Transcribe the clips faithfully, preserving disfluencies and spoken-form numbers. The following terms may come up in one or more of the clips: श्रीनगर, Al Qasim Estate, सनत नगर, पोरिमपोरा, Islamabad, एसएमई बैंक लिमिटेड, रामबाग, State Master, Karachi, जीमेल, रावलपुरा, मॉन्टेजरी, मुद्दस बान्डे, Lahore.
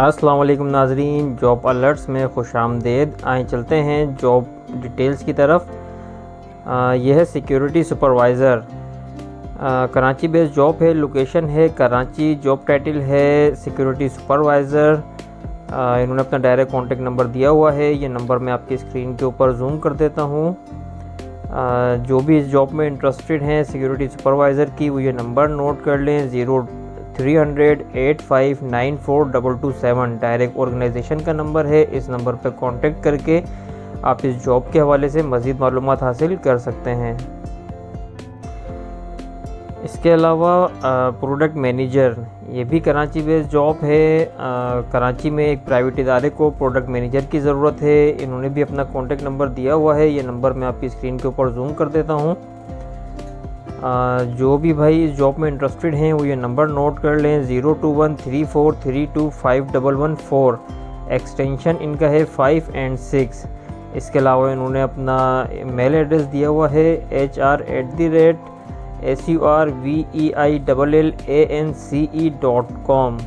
अस्सलाम वालेकुम नाजरीन, जॉब अलर्ट्स में खुश आमदेद। आए चलते हैं जॉब डिटेल्स की तरफ। आ, यह है security supervisor, Karachi based job है, लोकेशन है कराची, जॉब टाइटल है सिक्योरिटी सुपरवाइज़र। इन्होंने अपना डायरेक्ट कॉन्टेक्ट नंबर दिया हुआ है, ये नंबर मैं आपकी स्क्रीन के ऊपर जूम कर देता हूँ। जो भी इस जॉब में इंटरेस्टेड हैं सिक्योरिटी सुपरवाइज़र की, वो ये नंबर नोट कर लें, zero three hundred eight five nine four double two seven. Direct organisation का नंबर है, इस नंबर पर कॉन्टेक्ट करके आप इस जॉब के हवाले से मज़ीद मालूमात हासिल कर सकते हैं। इसके अलावा प्रोडक्ट मैनेजर, ये भी कराची बेस्ड जॉब है। आ, कराची में एक प्राइवेट इदारे को प्रोडक्ट मैनेजर की ज़रूरत है। इन्होंने भी अपना कॉन्टेक्ट नंबर दिया हुआ है, ये नंबर मैं आपकी स्क्रीन के ऊपर जूम कर देता हूँ। जो भी भाई इस जॉब में इंटरेस्टेड हैं वो ये नंबर नोट कर लें, zero two one three four three two five double one four, extension इनका है फाइव एंड सिक्स। इसके अलावा इन्होंने अपना मेल एड्रेस दिया हुआ है, H R at the rate S U R V E I double L A N C E dot com.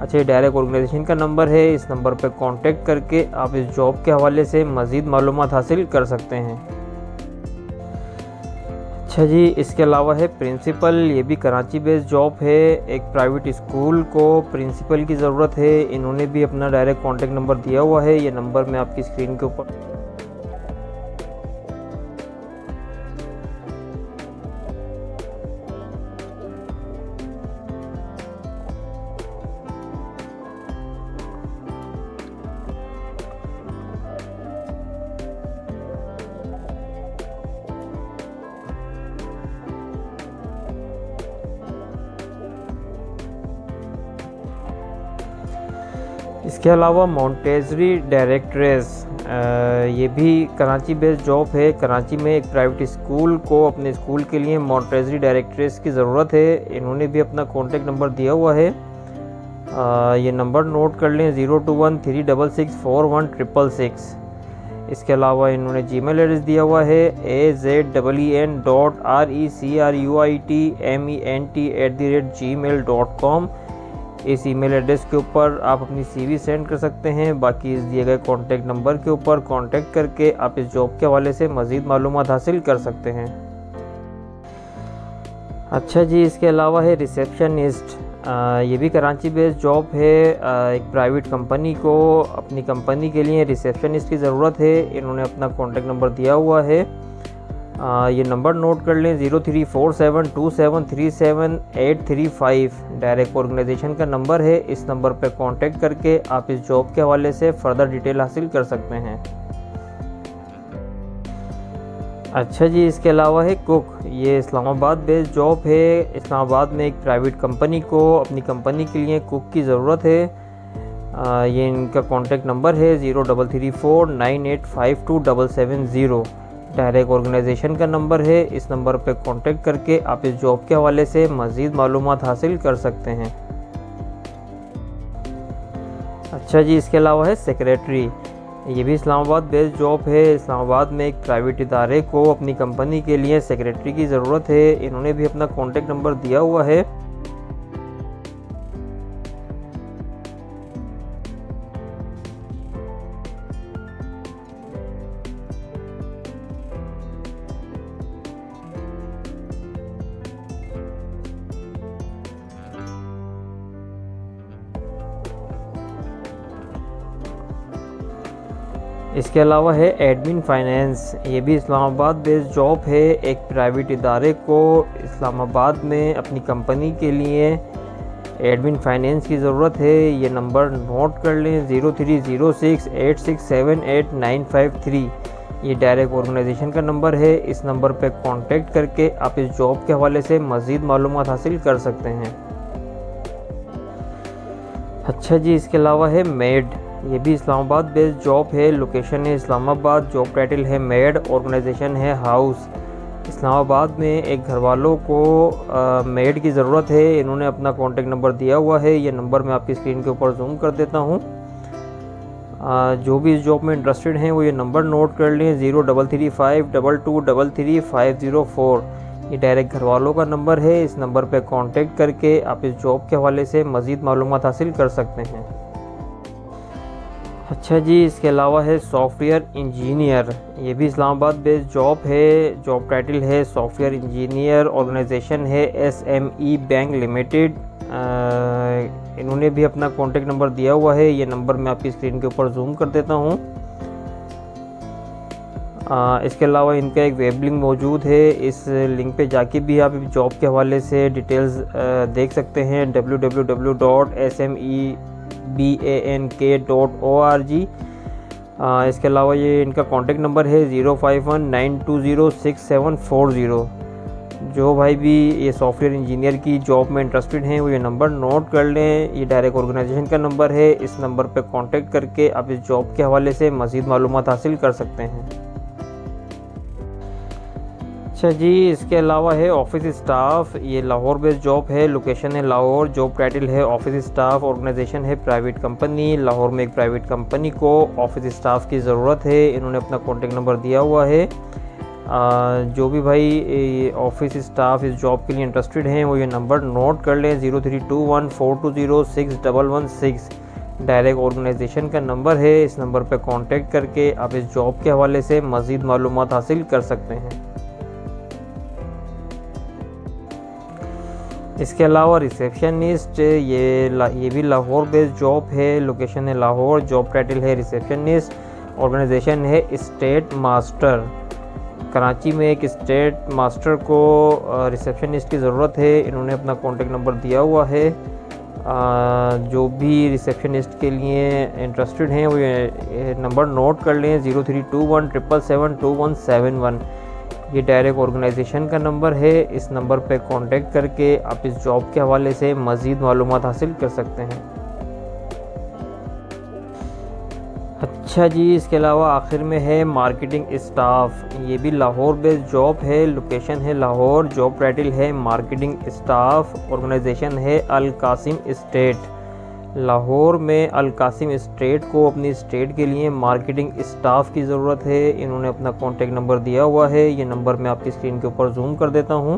अच्छा, ये डायरेक्ट ऑर्गेनाइजेशन का नंबर है, इस नंबर पर कांटेक्ट करके आप इस जॉब के हवाले से मज़ीद मालूमात हासिल कर सकते हैं। अच्छा जी, इसके अलावा है प्रिंसिपल, ये भी कराची बेस्ड जॉब है, एक प्राइवेट स्कूल को प्रिंसिपल की ज़रूरत है। इन्होंने भी अपना डायरेक्ट कॉन्टेक्ट नंबर दिया हुआ है, ये नंबर मैं आपकी स्क्रीन के ऊपर। इसके अलावा मॉन्टेजरी डायरेक्ट्रेस, ये भी कराची बेस्ड जॉब है। कराची में एक प्राइवेट स्कूल को अपने स्कूल के लिए मॉन्टेजरी डायरेक्ट्रेस की ज़रूरत है। इन्होंने भी अपना कॉन्टेक्ट नंबर दिया हुआ है, आ, ये नंबर नोट कर लें, zero two one three double six four one triple six. इसके अलावा इन्होंने जीमेल एड्रेस दिया हुआ है, A Z double E N dot R E C R U I T M E N T at the rate G mail dot com. इस email address के ऊपर आप अपनी सीवी सेंड कर सकते हैं। बाकी इस दिए गए कॉन्टैक्ट नंबर के ऊपर कॉन्टैक्ट करके आप इस जॉब के हवाले से मज़ीद मालूमात हासिल कर सकते हैं। अच्छा जी, इसके अलावा है रिसेप्शनिस्ट, ये भी कराची बेस्ड जॉब है। आ, एक प्राइवेट कंपनी को अपनी कंपनी के लिए रिसेप्शनिस्ट की ज़रूरत है। इन्होंने अपना कॉन्टैक्ट नंबर दिया हुआ है, आ, ये नंबर नोट कर लें, zero three four seven two seven three seven eight three five. Direct organisation का नंबर है, इस नंबर पर कांटेक्ट करके आप इस जॉब के हवाले से फर्दर डिटेल हासिल कर सकते हैं। अच्छा जी, इसके अलावा है कुक, ये इस्लामाबाद बेस्ड जॉब है। इस्लामाबाद में एक प्राइवेट कंपनी को अपनी कंपनी के लिए कुक की ज़रूरत है। आ, ये इनका कॉन्टैक्ट नंबर है, zero double three four nine eight five two double seven zero. Direct organisation का नंबर है, इस नंबर पर कांटेक्ट करके आप इस जॉब के हवाले से मज़ीद मालूमात हासिल कर सकते हैं। अच्छा जी, इसके अलावा है सेक्रेटरी, ये भी इस्लामाबाद बेस्ड जॉब है। इस्लामाबाद में एक प्राइवेट इदारे को अपनी कंपनी के लिए सेक्रेटरी की ज़रूरत है। इन्होंने भी अपना कॉन्टेक्ट नंबर दिया हुआ है। इसके अलावा है एडमिन फाइनेंस, ये भी इस्लामाबाद बेस्ड जॉब है। एक प्राइवेट इदारे को इस्लामाबाद में अपनी कंपनी के लिए एडमिन फाइनेंस की ज़रूरत है। ये नंबर नोट कर लें, zero three zero six eight six seven eight nine five three. ये डायरेक्ट ऑर्गेनाइजेशन का नंबर है, इस नंबर पर कांटेक्ट करके आप इस जॉब के हवाले से मज़ीद मालूमात हासिल कर सकते हैं। अच्छा जी, इसके अलावा है मेड, ये भी इस्लामाबाद बेस्ड जॉब है। लोकेशन है इस्लामाबाद, जॉब टाइटल है मेड, ऑर्गेनाइजेशन है हाउस। इस्लामाबाद में एक घर वालों को आ, मेड की ज़रूरत है। इन्होंने अपना कॉन्टेक्ट नंबर दिया हुआ है, ये नंबर मैं आपकी स्क्रीन के ऊपर जूम कर देता हूँ। जो भी इस जॉब में इंटरेस्टेड हैं वो ये नंबर नोट कर लें, zero double three five double two double three five zero four. ये डायरेक्ट घर वालों का नंबर है, इस नंबर पर कॉन्टेक्ट करके आप इस जॉब के हवाले से मज़ीद मालूमात हासिल कर सकते हैं। अच्छा जी, इसके अलावा है सॉफ्टवेयर इंजीनियर, ये भी इस्लामाबाद बेस्ड जॉब है। जॉब टाइटल है सॉफ्टवेयर इंजीनियर, ऑर्गेनाइजेशन है एसएमई बैंक लिमिटेड। इन्होंने भी अपना कॉन्टेक्ट नंबर दिया हुआ है, ये नंबर मैं आपकी स्क्रीन के ऊपर जूम कर देता हूँ। इसके अलावा इनका एक वेब लिंक मौजूद है, इस लिंक पे जाके भी आप जॉब के हवाले से डिटेल्स देख सकते हैं। W W W dot S M E B A N K dot O R G. इसके अलावा ये इनका कॉन्टेक्ट नंबर है zero five one nine two zero six seven four zero. जो भाई भी ये सॉफ्टवेयर इंजीनियर की जॉब में इंटरेस्टेड हैं वो ये नंबर नोट कर लें, ये डायरेक्ट ऑर्गेनाइजेशन का नंबर है। इस नंबर पे कॉन्टेक्ट करके आप इस जॉब के हवाले से मज़ीद मालूमात हासिल कर सकते हैं। अच्छा जी, इसके अलावा है ऑफिस स्टाफ, ये लाहौर बेस्ड जॉब है, लोकेशन है लाहौर, जॉब टाइटल है ऑफिस स्टाफ, ऑर्गेनाइजेशन है प्राइवेट कंपनी। लाहौर में एक प्राइवेट कंपनी को ऑफिस स्टाफ की ज़रूरत है, इन्होंने अपना कॉन्टेक्ट नंबर दिया हुआ है। आ, जो भी भाई ऑफिस स्टाफ इस जॉब के लिए इंटरेस्टेड हैं वो ये नंबर नोट कर लें, zero three two one four two zero six double one six. Direct organisation का नंबर है, इस नंबर पर कॉन्टेक्ट करके आप इस जॉब के हवाले से मज़ीद मालूमात हासिल कर सकते हैं। इसके अलावा रिसेप्शनिस्ट, ये ला, ये भी लाहौर बेस्ड जॉब है, लोकेशन है लाहौर, जॉब टाइटल है रिसेप्शनिस्ट, ऑर्गेनाइजेशन है स्टेट मास्टर। कराची में एक स्टेट मास्टर को रिसेप्शनिस्ट की ज़रूरत है, इन्होंने अपना कॉन्टेक्ट नंबर दिया हुआ है। आ, जो भी रिसेप्शनिस्ट के लिए इंटरेस्टेड हैं वो ये नंबर नोट कर लें, zero three two one triple seven two one seven one. ये डायरेक्ट ऑर्गेनाइजेशन का नंबर है, इस नंबर पे कांटेक्ट करके आप इस जॉब के हवाले से मज़ीद मालूमात हासिल कर सकते हैं। अच्छा जी, इसके अलावा आखिर में है मार्केटिंग स्टाफ, ये भी लाहौर बेस्ड जॉब है, लोकेशन है लाहौर, जॉब टाइटल है मार्केटिंग स्टाफ, ऑर्गेनाइजेशन है अल कासिम एस्टेट। लाहौर में अल कासिम एस्टेट को अपनी स्टेट के लिए मार्केटिंग स्टाफ की ज़रूरत है, इन्होंने अपना कॉन्टेक्ट नंबर दिया हुआ है, ये नंबर मैं आपकी स्क्रीन के ऊपर जूम कर देता हूँ।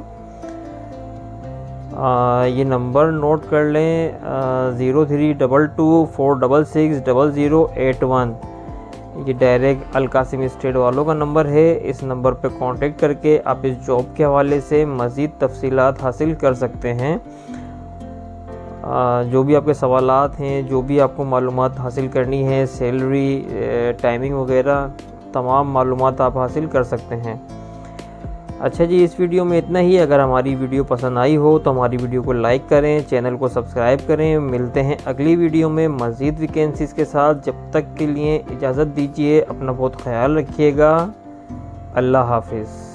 ये नंबर नोट कर लें, zero three double two four double six double zero eight one. ये डायरेक्ट अल कासिम एस्टेट वालों का नंबर है, इस नंबर पे कॉन्टेक्ट करके आप इस जॉब के हवाले से मज़ीद तफसीलात हासिल कर सकते हैं। जो भी आपके सवालात हैं, जो भी आपको मालूमात हासिल करनी है, सैलरी, टाइमिंग वगैरह, तमाम मालूमात आप हासिल कर सकते हैं। अच्छा जी, इस वीडियो में इतना ही। अगर हमारी वीडियो पसंद आई हो तो हमारी वीडियो को लाइक करें, चैनल को सब्सक्राइब करें। मिलते हैं अगली वीडियो में मज़ीद वैकेंसीज़ के साथ। जब तक के लिए इजाज़त दीजिए, अपना बहुत ख्याल रखिएगा। अल्लाह हाफिज़।